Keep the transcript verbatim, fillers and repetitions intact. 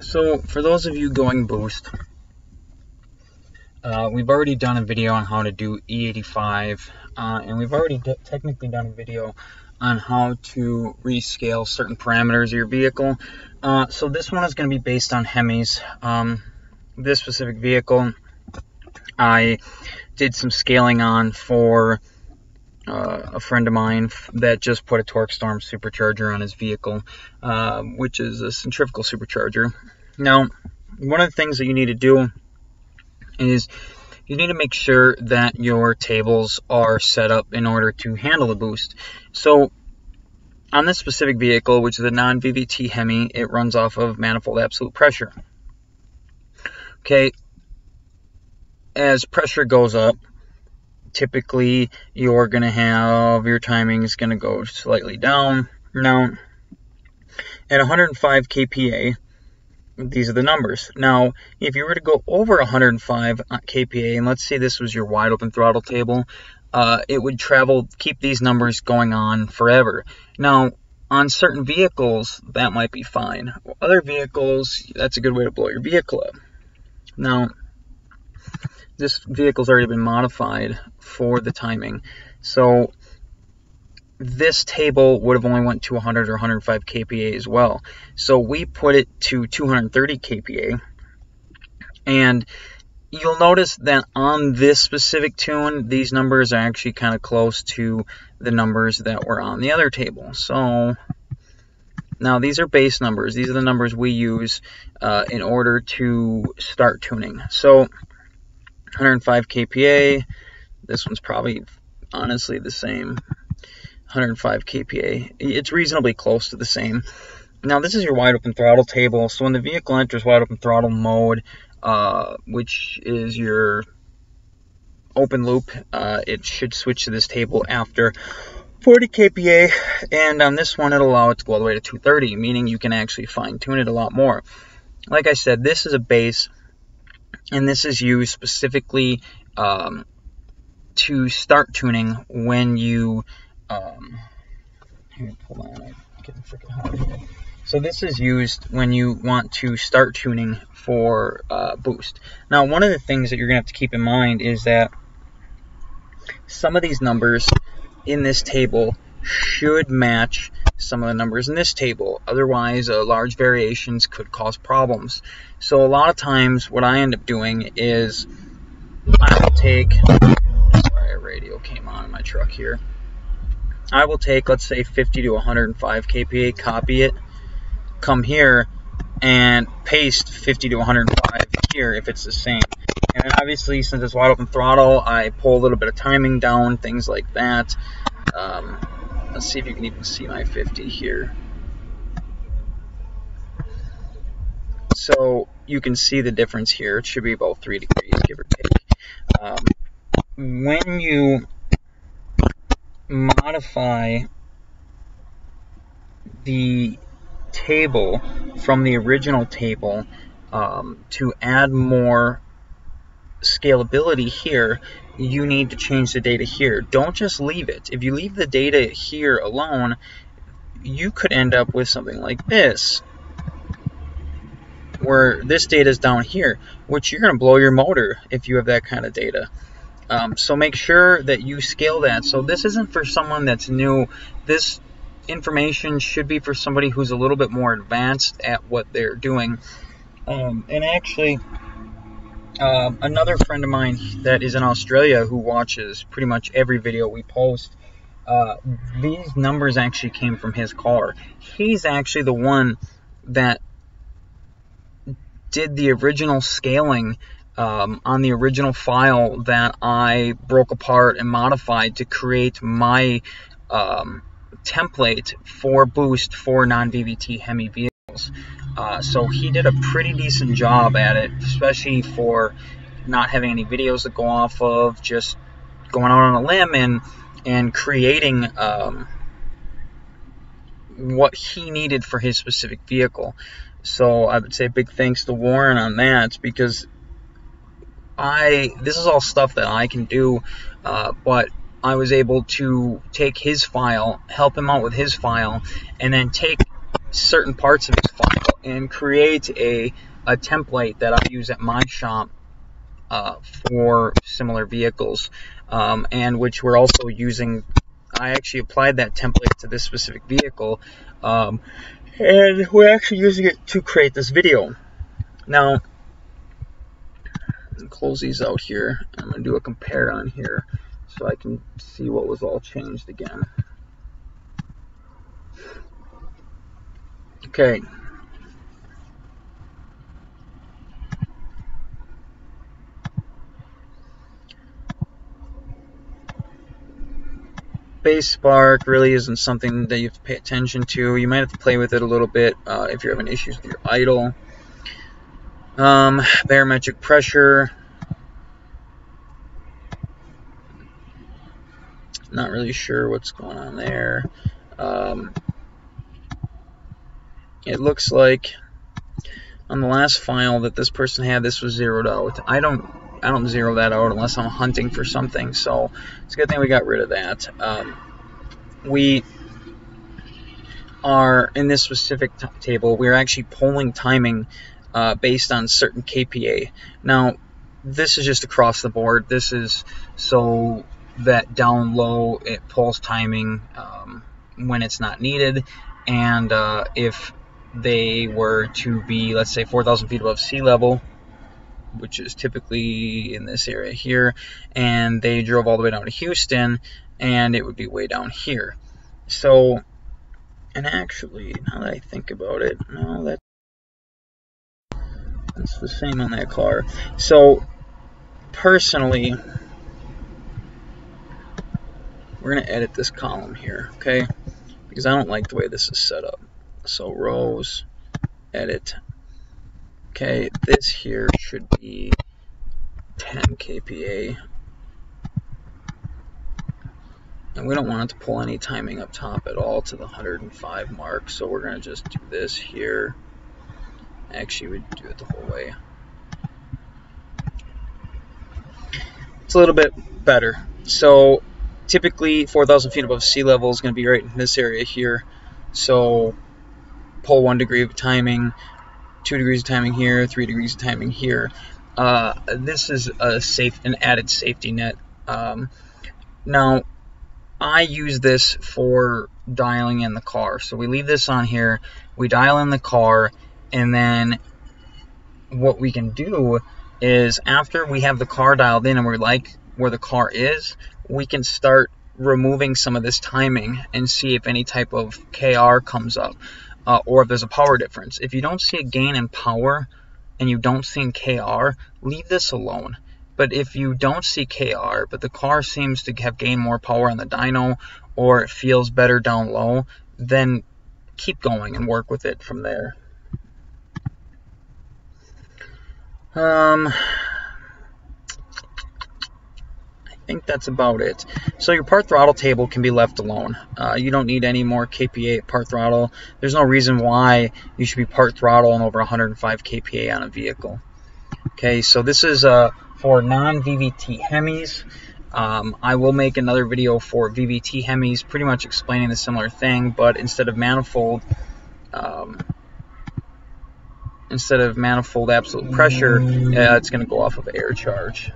So for those of you going boost, uh, we've already done a video on how to do E eighty-five, uh, and we've already d technically done a video on how to rescale certain parameters of your vehicle. Uh, so this one is going to be based on Hemis. Um, this specific vehicle, I did some scaling on for uh, a friend of mine that just put a Torque Storm supercharger on his vehicle, uh, which is a centrifugal supercharger. Now, one of the things that you need to do is you need to make sure that your tables are set up in order to handle the boost. So on this specific vehicle, which is a non-V V T Hemi, it runs off of manifold absolute pressure. Okay, as pressure goes up, typically you're going to have your timing is going to go slightly down. Now, at one hundred five K P A, these are the numbers. Now, if you were to go over one hundred five K P A, and let's say this was your wide open throttle table, uh, it would travel, keep these numbers going on forever. Now, on certain vehicles, that might be fine. Other vehicles, that's a good way to blow your vehicle up. Now, this vehicle's already been modified for the timing. So this table would have only went to one hundred or one hundred five K P A as well. So we put it to two hundred thirty K P A. And you'll notice that on this specific tune, these numbers are actually kind of close to the numbers that were on the other table. So now these are base numbers. These are the numbers we use uh, in order to start tuning. So one hundred five K P A, this one's probably honestly the same. one hundred five K P A. It's reasonably close to the same. Now, this is your wide open throttle table. So when the vehicle enters wide open throttle mode, uh, which is your open loop, uh, it should switch to this table after forty K P A. And on this one, it'll allow it to go all the way to two thirty, meaning you can actually fine tune it a lot more. Like I said, this is a base, and this is used specifically um, to start tuning when you Um, here, hold on, I'm getting freaking hot here. So this is used when you want to start tuning for uh, boost. Now, one of the things that you're going to have to keep in mind is that some of these numbers in this table should match some of the numbers in this table. Otherwise, uh, large variations could cause problems. So a lot of times what I end up doing is I'll take, sorry, a radio came on in my truck here. I will take, let's say, fifty to one hundred five K P A, copy it, come here, and paste fifty to one hundred five here if it's the same. And then obviously, since it's wide open throttle, I pull a little bit of timing down, things like that. Um, let's see if you can even see my fifty here. So you can see the difference here. It should be about three degrees, give or take. Um, when you modify the table from the original table um, to add more scalability here, you need to change the data here. Don't just leave it. If you leave the data here alone, you could end up with something like this, where this data is down here, which you're going to blow your motor if you have that kind of data. Um, so make sure that you scale that. So this isn't for someone that's new. This information should be for somebody who's a little bit more advanced at what they're doing. Um, and actually, uh, another friend of mine that is in Australia who watches pretty much every video we post, uh, these numbers actually came from his car. He's actually the one that did the original scaling Um, on the original file that I broke apart and modified to create my um, template for boost for non-V V T Hemi vehicles. Uh, so he did a pretty decent job at it, especially for not having any videos to go off of, just going out on a limb and, and creating um, what he needed for his specific vehicle. So I would say big thanks to Warren on that, because I, this is all stuff that I can do, uh, but I was able to take his file, help him out with his file, and then take certain parts of his file and create a, a template that I use at my shop uh, for similar vehicles, um, and which we're also using. I actually applied that template to this specific vehicle, um, and we're actually using it to create this video. Now, close these out here. I'm going to do a compare on here so I can see what was all changed again. Okay. Base spark really isn't something that you have to pay attention to. You might have to play with it a little bit uh, if you're having issues with your idle. Um, barometric pressure. Not really sure what's going on there. Um, it looks like on the last file that this person had, this was zeroed out. I don't I don't zero that out unless I'm hunting for something, so it's a good thing we got rid of that. Um, we are, in this specific table, we're actually polling timing uh, based on certain K P A. Now, this is just across the board. This is so that down low, it pulls timing um, when it's not needed, and uh, if they were to be, let's say, four thousand feet above sea level, which is typically in this area here, and they drove all the way down to Houston, and it would be way down here. So, and actually, now that I think about it, no, that, that's the same on that car. So, personally, we're going to edit this column here, okay? Because I don't like the way this is set up. So, rows, edit. Okay, this here should be ten K P A. And we don't want it to pull any timing up top at all to the one hundred five mark, so we're going to just do this here. Actually, we do it the whole way. It's a little bit better. So typically four thousand feet above sea level is going to be right in this area here. So pull one degree of timing, two degrees of timing here, three degrees of timing here. Uh, this is a safe, an added safety net. Um, now, I use this for dialing in the car. So we leave this on here, we dial in the car, and then what we can do is after we have the car dialed in and we're like where the car is, we can start removing some of this timing and see if any type of K R comes up. Uh, or if there's a power difference. If you don't see a gain in power and you don't see in K R, leave this alone. But if you don't see K R, but the car seems to have gained more power on the dyno, or it feels better down low, then keep going and work with it from there. Um, I think that's about it. So your part throttle table can be left alone. Uh, you don't need any more K P A part throttle. There's no reason why you should be part throttle on over one hundred five K P A on a vehicle. Okay, so this is uh, for non-V V T Hemis. Um, I will make another video for V V T Hemis, pretty much explaining the similar thing, but instead of manifold, um, instead of manifold absolute pressure, uh, it's going to go off of air charge.